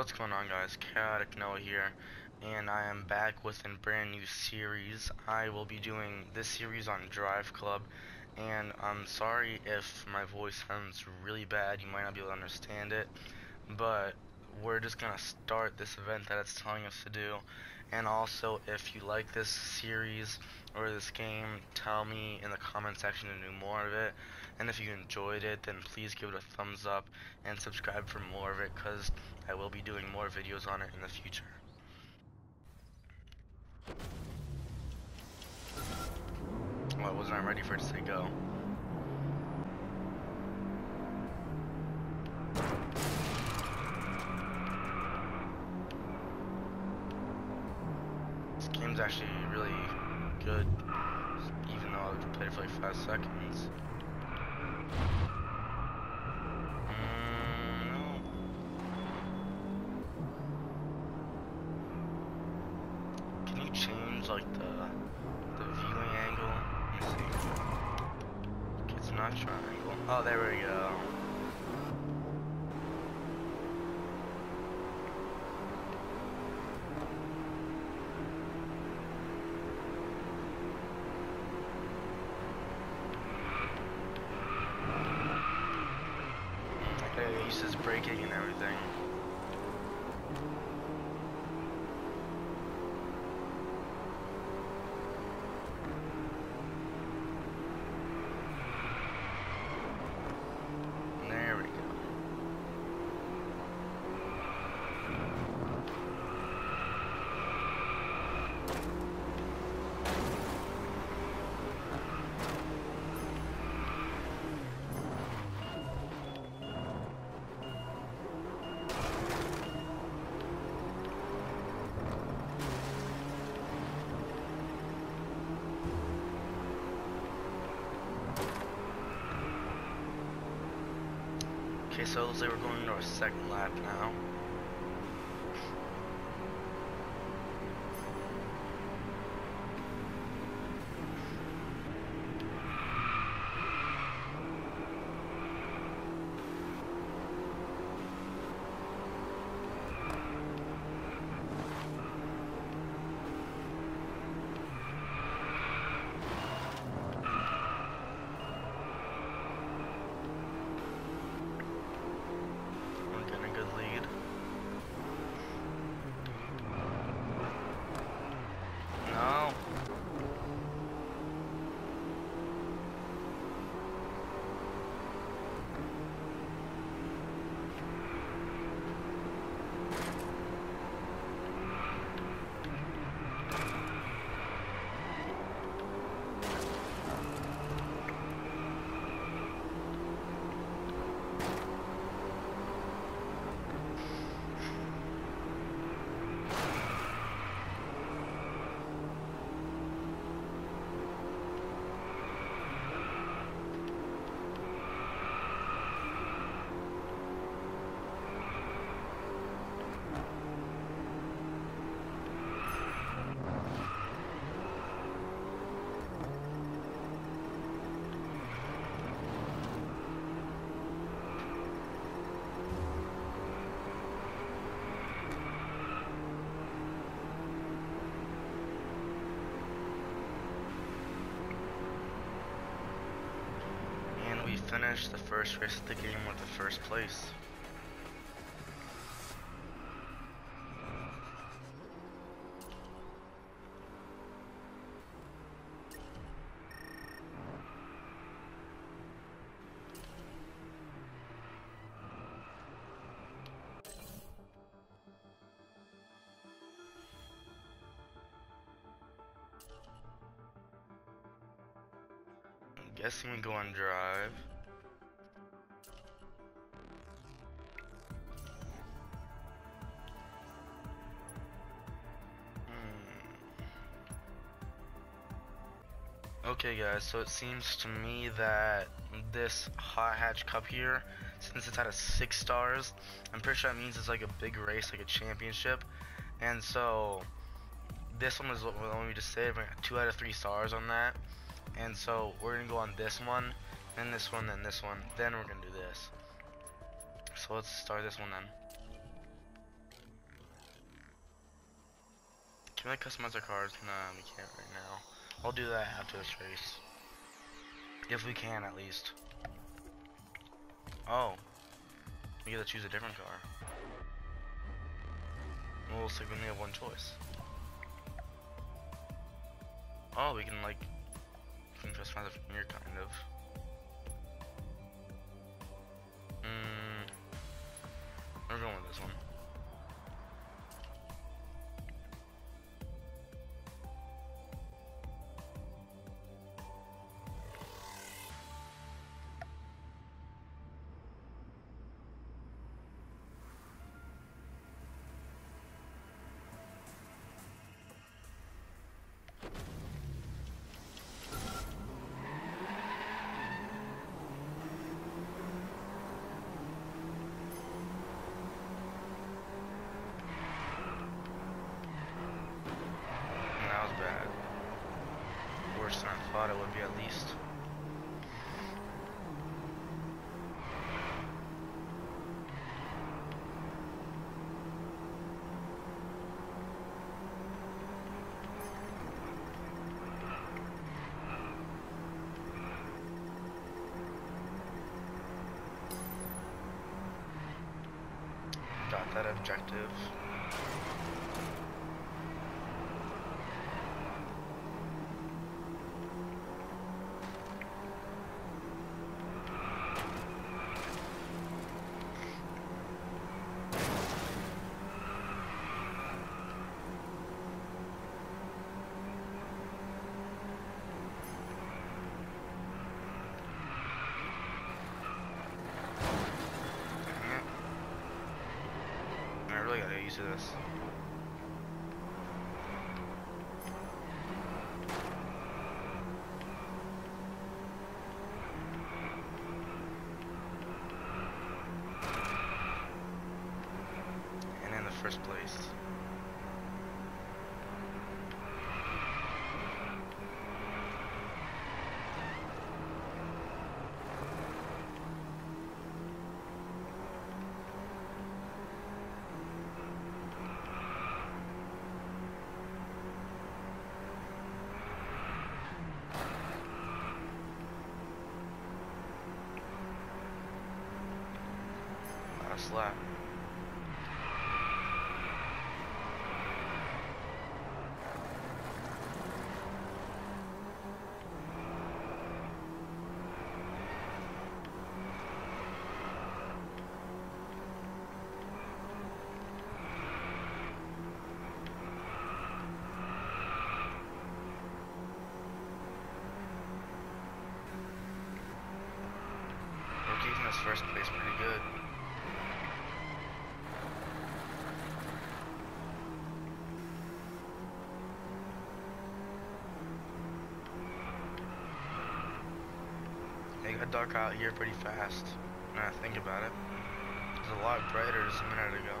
What's going on, guys? Chaotic_N0ah here, and I am back with a brand new series. I will be doing this series on Driveclub, and I'm sorry if my voice sounds really bad. You might not be able to understand it, but we're just gonna start this event that it's telling us to do. And also, if you like this series or this game, tell me in the comment section to do more of it. And if you enjoyed it, then please give it a thumbs up and subscribe for more of it, because I will be doing more videos on it in the future. Well, wasn't I ready for it to go? This game's actually really good, even though I've played it for like 5 seconds. Triangle. Oh, there we go. I gotta get used to this braking and everything. Okay, so it looks like we're going into our second lap now. Finish the first race of the game with the first place. I'm guessing we go on drive. Okay guys, so it seems to me that this Hot Hatch Cup here, since it's out of 6 stars, I'm pretty sure that means it's like a big race, like a championship. And so this one was what we just did, 2 out of 3 stars on that. And so we're gonna go on this one, then this one, then this one, then we're gonna do this. So let's start this one then. Can I customize our cars? Nah, we can't right now. I'll do that after this race. If we can, at least. Oh. We gotta choose a different car. Well, it's like we only have one choice. Oh, we can, like, customize it from here, kind of. We're going with this one. It would be at least. Got that objective. I really gotta use this. And in the first place. Lap. We're keeping this first place pretty good. Dark out here pretty fast. When I think about it, it was a lot brighter just a minute ago.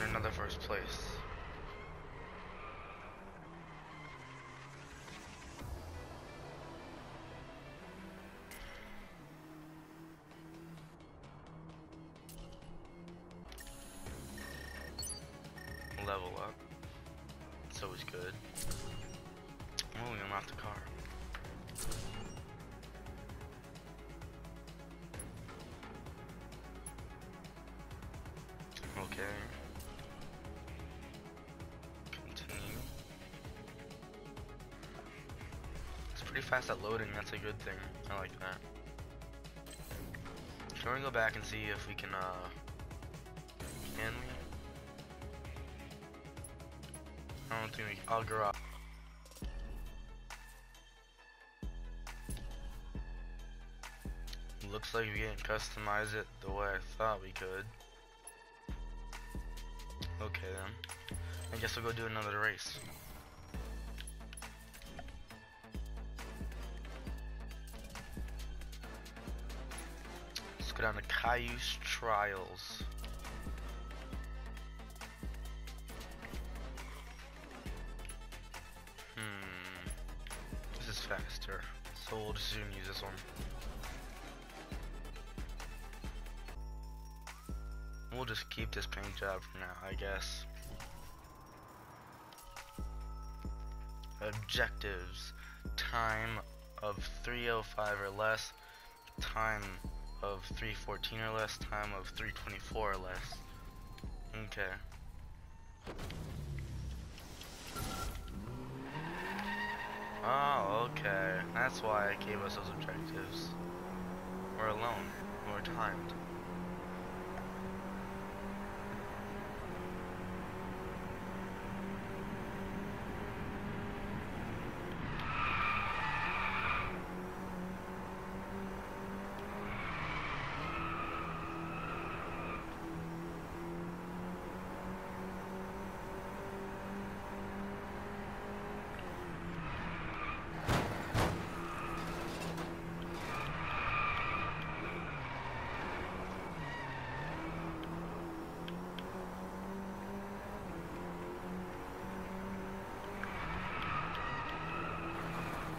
And another first place. Level up. It's always good. Moving him off the car. Okay. Continue. It's pretty fast at loading, that's a good thing. I like that. So we're gonna go back and see if we can we? I don't think we can. I'll grow up. Looks like we didn't customize it the way I thought we could. Okay then. I guess we'll go do another race. Let's go down to Cayuse Trials. This is faster. So we'll just soon use this one. We'll just keep this paint job for now, I guess. Objectives. Time of 3:05 or less. Time of 3:14 or less. Time of 3:24 or less. Okay. Oh, okay. That's why I gave us those objectives. We're alone. We're timed.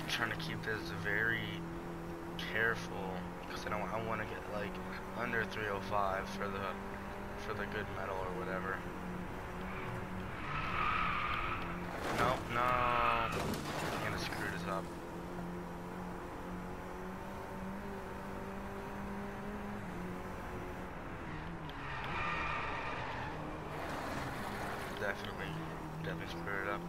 Trying to keep this very careful because I want to get like under 3:05 for the good medal or whatever. Nope, no, I'm gonna screw this up. Definitely screwed it up.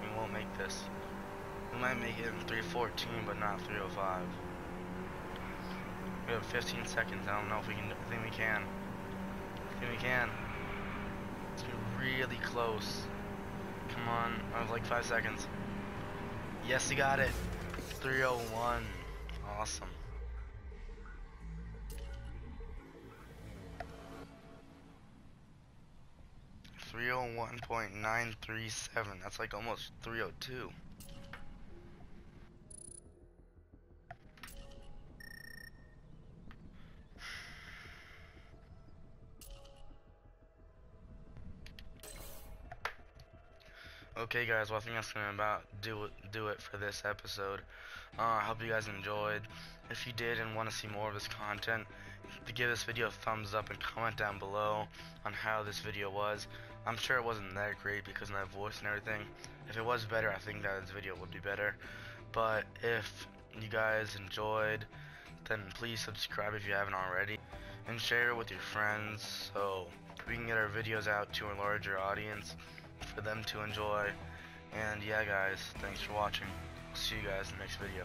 We won't make this. We might make it in 3:14, but not 3:05. We have 15 seconds. I don't know if we can. I think we can. I think we can. It's really close. Come on. I have like 5 seconds. Yes, we got it. 3:01. Awesome. .937. That's like almost 3:02. Okay, guys. Well, I think that's gonna about do it for this episode. I hope you guys enjoyed. If you did and want to see more of this content, give this video a thumbs up and comment down below on how this video was. I'm sure it wasn't that great because of my voice and everything. If it was better, I think that this video would be better. But if you guys enjoyed, then please subscribe if you haven't already. And share it with your friends so we can get our videos out to a larger audience for them to enjoy. And yeah, guys, thanks for watching. See you guys in the next video.